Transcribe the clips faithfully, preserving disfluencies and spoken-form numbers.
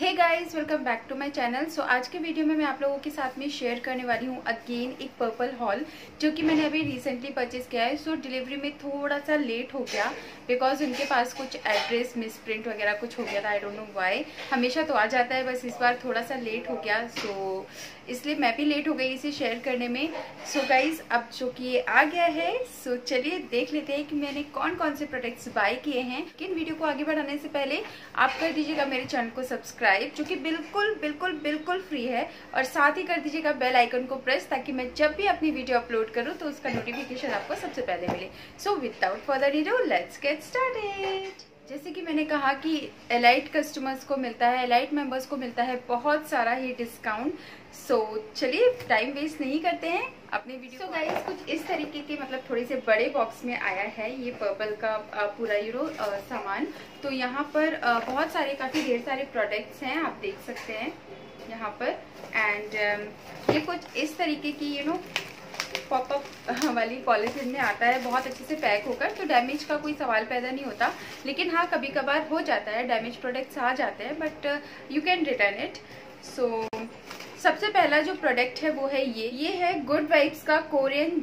Hey guys, welcome back to my channel. So आज के video में मैं आप लोगों के साथ में शेयर करने वाली हूँ अगेन एक पर्पल हॉल जो कि मैंने अभी रिसेंटली परचेज किया है। सो so, डिलीवरी में थोड़ा सा लेट हो गया बिकॉज उनके पास कुछ एड्रेस मिसप्रिंट वगैरह कुछ हो गया था। आई डोंट नो व्हाई, हमेशा तो आ जाता है, बस इस बार थोड़ा सा लेट हो गया। सो so, इसलिए मैं भी लेट हो गई इसे शेयर करने में। सो so, गाइज अब जो कि ये आ गया है, सो so, चलिए देख लेते हैं कि मैंने कौन कौन से प्रोडक्ट्स बाय किए हैं। लेकिन वीडियो को आगे बढ़ाने से पहले आप कर दीजिएगा मेरे चैनल को सब्सक्राइब, जो कि बिल्कुल बिल्कुल बिल्कुल फ्री है, और साथ ही कर दीजिएगा बेल आइकन को प्रेस ताकि मैं जब भी अपनी वीडियो अपलोड करूं तो उसका नोटिफिकेशन आपको सबसे पहले मिले। So without further delay let's get started. जैसे कि मैंने कहा कि एलाइट कस्टमर्स को मिलता है, एलाइट मेंबर्स को मिलता है बहुत सारा ही डिस्काउंट। सो so, चलिए टाइम वेस्ट नहीं करते हैं अपने वीडियो। so, गाइस कुछ इस तरीके के मतलब थोड़े से बड़े बॉक्स में आया है ये पर्पल का पूरा यूरो सामान। तो यहाँ पर आ, बहुत सारे काफ़ी ढेर सारे प्रोडक्ट्स हैं, आप देख सकते हैं यहाँ पर। एंड ये कुछ इस तरीके की यू नो पॉपअप वाली पॉलिथीन में आता है, बहुत अच्छे से पैक होकर, तो डैमेज का कोई सवाल पैदा नहीं होता। लेकिन हाँ, कभी कभार हो जाता है डैमेज प्रोडक्ट्स आ जाते हैं, but you can return it. So सबसे पहला जो प्रोडक्ट है वो है ये ये है गुड वाइब्स का Korean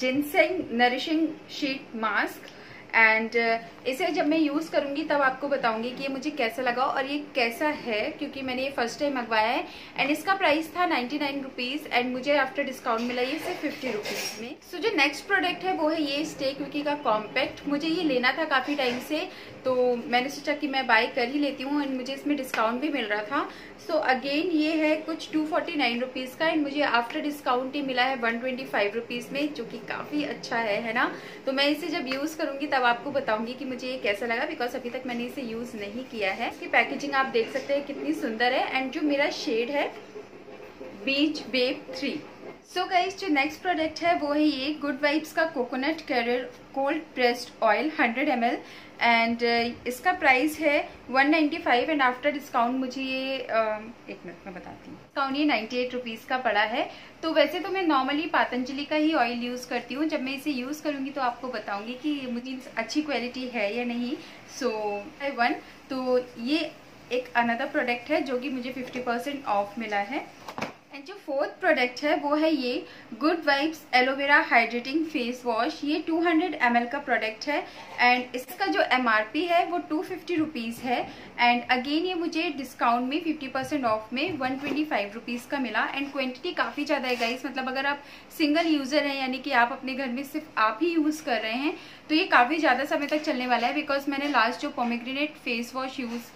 ginseng nourishing sheet mask. And uh, इसे जब मैं यूज़ करूँगी तब आपको बताऊँगी कि ये मुझे कैसा लगा और ये कैसा है, क्योंकि मैंने ये फर्स्ट टाइम मंगवाया है। एंड इसका प्राइस था नाइन्टी नाइन रुपीज़, एंड मुझे आफ्टर डिस्काउंट मिला ये सिर्फ फिफ्टी रुपीज़ में। सो so, जो नेक्स्ट प्रोडक्ट है वो है ये स्टे क्विकी का कॉम्पैक्ट। मुझे ये लेना था काफ़ी टाइम से, तो मैंने सोचा कि मैं बाय कर ही लेती हूँ, एंड मुझे इसमें डिस्काउंट भी मिल रहा था। सो so, अगेन ये है कुछ टू फोर्टी नाइन रुपीज़ का, एंड मुझे आफ्टर डिस्काउंट ही मिला है वन ट्वेंटी फाइव रुपीज़ में, जो कि काफ़ी अच्छा है, है ना। तो मैं इसे जब यूज़ करूँगी तब आपको बताऊंगी कि मुझे ये कैसा लगा, बिकॉज अभी तक मैंने इसे यूज़ नहीं किया है। इसकी पैकेजिंग आप देख सकते हैं कितनी सुंदर है, एंड जो मेरा शेड है beach babe three. So guys जो नेक्स्ट प्रोडक्ट है वो है ये गुड वाइब्स का coconut carrier cold pressed oil hundred M L, and इसका प्राइस है one ninety five, and after discount मुझे ये uh, एक मिनट में बताती हूँ। डिस्काउंट ये नाइन्टी एट रुपीज़ का पड़ा है। तो वैसे तो मैं नॉर्मली पातंजलि का ही ऑयल यूज़ करती हूँ, जब मैं इसे यूज़ करूँगी तो आपको बताऊँगी कि मुझे अच्छी क्वालिटी है या नहीं। सो आई वन तो ये एक अनदर प्रोडक्ट है जो कि मुझे फिफ्टी परसेंट ऑफ मिला है। एंड जो फोर्थ प्रोडक्ट है वो है ये good vibes aloe vera hydrating face wash. ये टू हंड्रेड एम एल का प्रोडक्ट है, एंड इसका जो एम आर पी है वो टू फिफ्टी रुपीज़ है। एंड अगेन ये मुझे डिस्काउंट में फिफ्टी परसेंट ऑफ में वन ट्वेंटी फाइव रुपीज़ का मिला, एंड क्वांटिटी काफ़ी ज़्यादा है गाइस। मतलब अगर आप सिंगल यूज़र हैं, यानी कि आप अपने घर में सिर्फ आप ही यूज़ कर रहे हैं, तो ये काफ़ी ज़्यादा समय तक चलने वाला है। बिकॉज मैंने लास्ट जो पोमेग्रेनेट फेस वॉश यूज़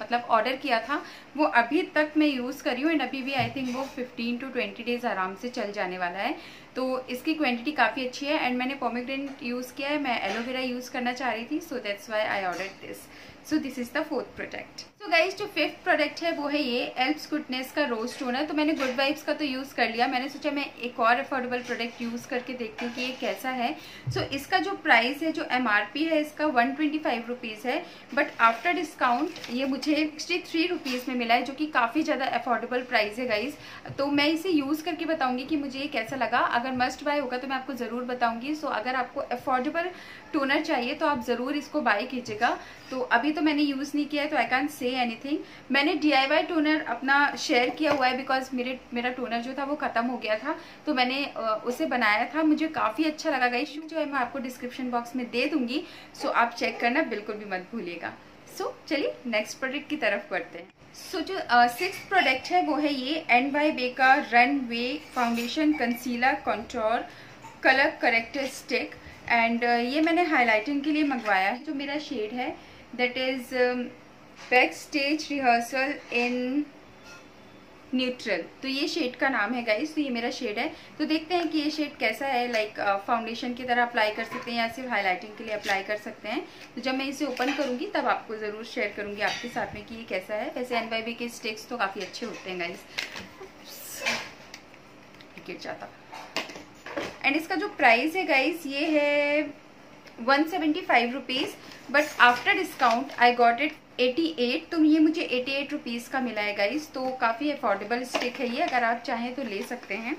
मतलब ऑर्डर किया था वो अभी तक मैं यूज़ करी हूँ, एंड अभी भी आई थिंक वो फिफ्टीन टू ट्वेंटी डेज़ आराम से चल जाने वाला है। तो इसकी क्वांटिटी काफ़ी अच्छी है, एंड मैंने पोमेग्रेनेट यूज़ किया है, मैं एलोवेरा यूज़ करना चाह रही थी, so that's why I ordered this. So this is the fourth product. So guys जो फिफ्थ प्रोडक्ट है वो है ये एल्प्स गुडनेस का रोज टोनर। तो मैंने गुड वाइब्स का तो यूज़ कर लिया, मैंने सोचा मैं एक और अफोर्डेबल प्रोडक्ट यूज़ करके देखती हूँ कि ये कैसा है। सो so, इसका जो प्राइस है, जो एम आर पी है इसका वन ट्वेंटी फाइव रुपीज़ है, बट आफ्टर डिस्काउंट ये मुझे सिक्सटी थ्री रुपीज़ में मिला है, जो कि काफ़ी ज़्यादा अफोर्डेबल प्राइस है गाइस। तो मैं इसे यूज़ करके बताऊँगी कि मुझे ये कैसा लगा। अगर मस्ट बाय होगा तो मैं आपको ज़रूर बताऊँगी। सो so, अगर आपको अफोर्डेबल टोनर चाहिए तो आप ज़रूर इसको बाय कीजिएगा। तो अभी तो मैंने यूज़ नहीं किया है, तो आई कैन से एनीथिंग। मैंने डी आई वाई टोनर अपना शेयर किया हुआ है, बिकॉज मेरे मेरा टोनर जो था वो ख़त्म हो गया था, तो मैंने उसे बनाया था, मुझे काफ़ी अच्छा लगा गाइस। जो है मैं आपको डिस्क्रिप्शन बॉक्स में दे दूँगी, सो so, आप चेक करना बिल्कुल भी मत भूलिएगा। सो so, चलिए नेक्स्ट प्रोडक्ट की तरफ बढ़ते हैं। सो so, जो सिक्स uh, प्रोडक्ट है वो है ये एन वाई बे का runway foundation concealer contour colour corrector stick. And ये मैंने हाइलाइटिंग के लिए मंगवाया है। जो मेरा शेड है that is back stage rehearsal in neutral, तो ये शेड का नाम है गाइस। तो ये मेरा शेड है, तो देखते हैं कि ये शेड कैसा है। लाइक फाउंडेशन की तरह अप्लाई कर सकते हैं या सिर्फ हाइलाइटिंग के लिए अप्लाई कर सकते हैं। तो जब मैं इसे ओपन करूँगी तब आपको ज़रूर शेयर करूँगी आपके साथ में कि ये कैसा है। वैसे एन वाई बी के स्टिक्स तो काफ़ी अच्छे होते हैं गाइस। गिर जाता। एंड इसका जो प्राइस है गाइस ये है one seventy five rupees, but after discount I got it eighty eight. तो ये मुझे एटी एट रुपीज़ का मिला है गाइस, तो काफ़ी अफोर्डेबल स्टिक है ये, अगर आप चाहें तो ले सकते हैं।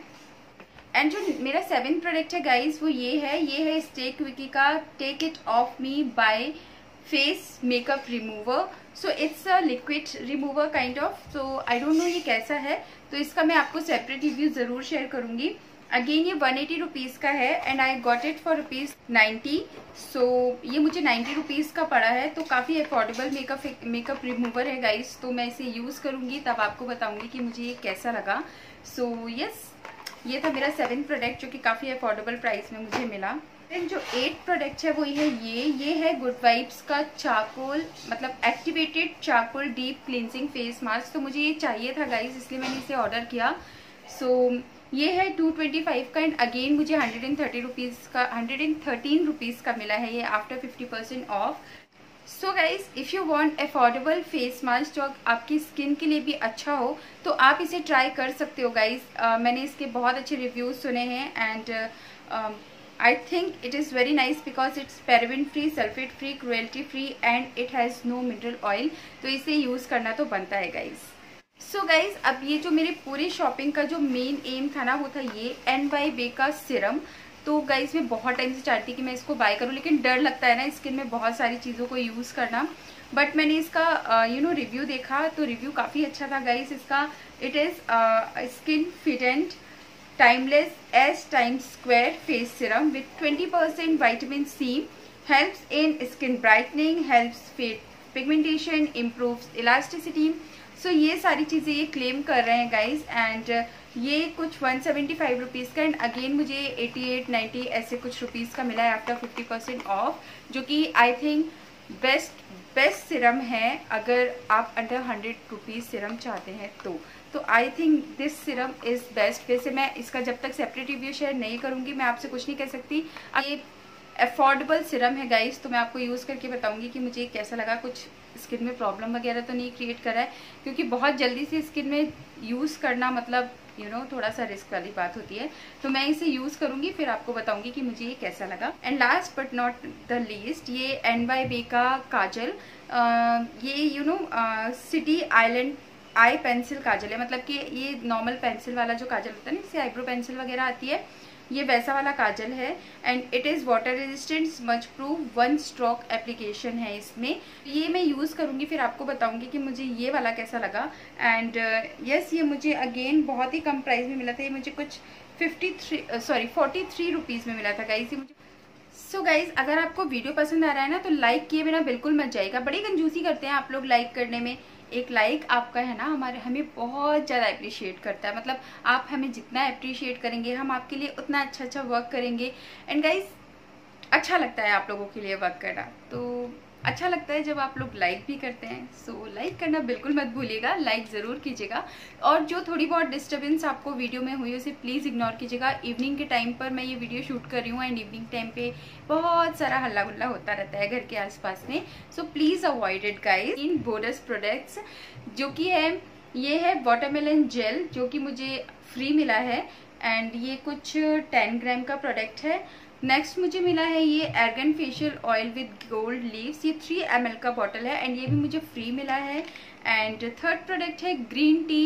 एंड जो मेरा सेवन प्रोडक्ट है गाइस वो ये है ये है स्टे क्विकी का take it off me by face makeup remover. So it's a liquid remover kind of, so I don't know ये कैसा है, तो इसका मैं आपको सेपरेट रिव्यू ज़रूर शेयर करूँगी। अगेन ये वन एटी रुपीज़ का है and I got it for rupees ninety, so ये मुझे नाइन्टी रुपीज़ का पड़ा है, तो काफ़ी अफोर्डेबल मेकअप मेकअप रिमूवर है गाइज। तो मैं इसे यूज़ करूँगी तब आपको बताऊँगी कि मुझे ये कैसा लगा। सो so, यस yes, ये था मेरा सेवन प्रोडक्ट जो कि काफ़ी अफोर्डेबल प्राइस में मुझे मिला। एंड जो एट प्रोडक्ट है वो है ये ये है गुड वाइब्स का चारकोल मतलब activated charcoal deep cleansing face mask. तो मुझे ये चाहिए था गाइज, इसलिए मैंने इसे ऑर्डर किया। सो so, ये है टू ट्वेंटी फाइव का एंड अगेन मुझे हंड्रेड एंड थर्टी रुपीज़ का हंड्रेड एंड थर्टीन रुपीज़ का मिला है ये after fifty percent off. So guys if you want affordable face mask जो आपकी स्किन के लिए भी अच्छा हो तो आप इसे ट्राई कर सकते हो गाइज। uh, मैंने इसके बहुत अच्छे रिव्यूज़ सुने हैं and I think it is very nice because it's paraben free, sulphate free, cruelty free and it has no mineral oil, तो इसे यूज़ करना तो बनता है गाइज। सो so गाइज़ अब ये जो मेरे पूरे शॉपिंग का जो मेन एम था ना वो था ये एन वाई बे का सिरम। तो गाइज़ मैं बहुत टाइम से चाहती कि मैं इसको बाय करूं, लेकिन डर लगता है ना स्किन में बहुत सारी चीज़ों को यूज़ करना। बट मैंने इसका यू नो रिव्यू देखा तो रिव्यू काफ़ी अच्छा था गाइज़ इसका। It is skinfident timeless S time square face serum with twenty percent vitamin C, helps in skin brightening, helps face pigmentation, improves elasticity. So so, ये सारी चीज़ें ये क्लेम कर रहे हैं गाइज एंड ये कुछ वन सेवेंटी फाइव रुपीज़ का एंड अगेन मुझे एटी एट नाइन्टी ऐसे कुछ रुपीज़ का मिला है आफ्टर फिफ्टी परसेंट ऑफ, जो कि I think best best serum है अगर आप अंडर हंड्रेड रुपीज़ सिरम चाहते हैं तो। तो I think this serum is best. वैसे मैं इसका जब तक सेपरेट रिव्यू शेयर नहीं करूँगी मैं आपसे कुछ नहीं कह सकती। ये अफोर्डेबल सिरम है गाइज, तो मैं आपको यूज़ करके बताऊँगी कि मुझे कैसा लगा, कुछ स्किन में प्रॉब्लम वगैरह तो नहीं क्रिएट करा है, क्योंकि बहुत जल्दी से स्किन में यूज़ करना मतलब यू you नो know, थोड़ा सा रिस्क वाली बात होती है। तो मैं इसे यूज़ करूँगी फिर आपको बताऊँगी कि मुझे ये कैसा लगा। And last but not the least ये एन वाई बे का काजल, आ, ये you know city island eye pencil kajal है, मतलब कि ये नॉर्मल पेंसिल वाला जो काजल होता है ना, इससे आईब्रो पेंसिल वगैरह आती है, ये वैसा वाला काजल है and it is water resistant, smudge proof, one stroke application है इसमें। ये मैं यूज़ करूँगी फिर आपको बताऊँगी कि मुझे ये वाला कैसा लगा। एंड यस uh, yes, ये मुझे अगेन बहुत ही कम प्राइस में मिला था, ये मुझे कुछ fifty three sorry forty three rupees में मिला था गाइज ये मुझे। सो so गाइज़ अगर आपको वीडियो पसंद आ रहा है ना तो लाइक किए बिना बिल्कुल मत जाइएगा। बड़ी कंजूसी करते हैं आप लोग लाइक करने में, एक लाइक आपका है ना हमारे हमें बहुत ज़्यादा अप्रिशिएट करता है, मतलब आप हमें जितना अप्रिशिएट करेंगे हम आपके लिए उतना अच्छा अच्छा वर्क करेंगे। एंड गाइज अच्छा लगता है आप लोगों के लिए वर्क करना, तो अच्छा लगता है जब आप लोग लाइक भी करते हैं। सो so, लाइक करना बिल्कुल मत भूलिएगा, लाइक ज़रूर कीजिएगा। और जो थोड़ी बहुत डिस्टर्बेंस आपको वीडियो में हुई उसे प्लीज़ इग्नोर कीजिएगा। इवनिंग के टाइम पर मैं ये वीडियो शूट कर रही हूँ एंड इवनिंग टाइम पे बहुत सारा हल्ला गुल्ला होता रहता है घर के आसपास में, so please avoid it guys. इन बोनस प्रोडक्ट्स जो कि है ये है वाटरमेलन जेल जो कि मुझे फ्री मिला है एंड ये कुछ टेन ग्राम का प्रोडक्ट है। नेक्स्ट मुझे मिला है ये argan facial oil with gold leaves, ये थ्री एम एल का बॉटल है एंड ये भी मुझे फ्री मिला है। एंड थर्ड प्रोडक्ट है green tea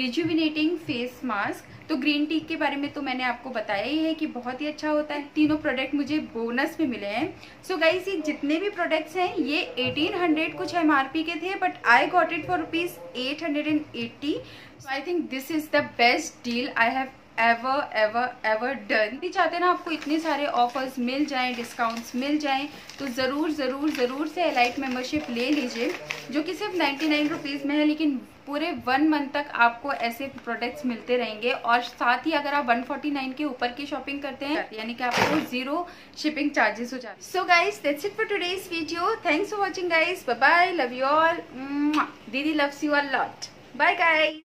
rejuvenating face mask, तो ग्रीन टी के बारे में तो मैंने आपको बताया ही है कि बहुत ही अच्छा होता है। तीनों प्रोडक्ट मुझे बोनस में मिले हैं। सो so गाइज ये जितने भी प्रोडक्ट्स हैं ये एटीन हंड्रेड कुछ एम आर पी के थे but I got it for rupees eight hundred and eighty. So I think this is the best deal I have ever ever ever done. भी चाहते ना आपको इतने सारे ऑफर्स मिल जाएं, डिस्काउंट्स मिल जाएं, तो ज़रूर ज़रूर ज़रूर से एलाइट मेम्बरशिप ले लीजिए जो कि सिर्फ नाइन्टी नाइन रुपीज़ में है, लेकिन पूरे वन मंथ तक आपको ऐसे प्रोडक्ट्स मिलते रहेंगे। और साथ ही अगर आप वन फोर्टी नाइन के ऊपर की शॉपिंग करते हैं यानी कि आपको जीरो शिपिंग चार्जेस हो जाते हैं। So guys that's it for today's video, thanks for watching guys, bye bye, love you all, दीदी loves you a lot, bye guys.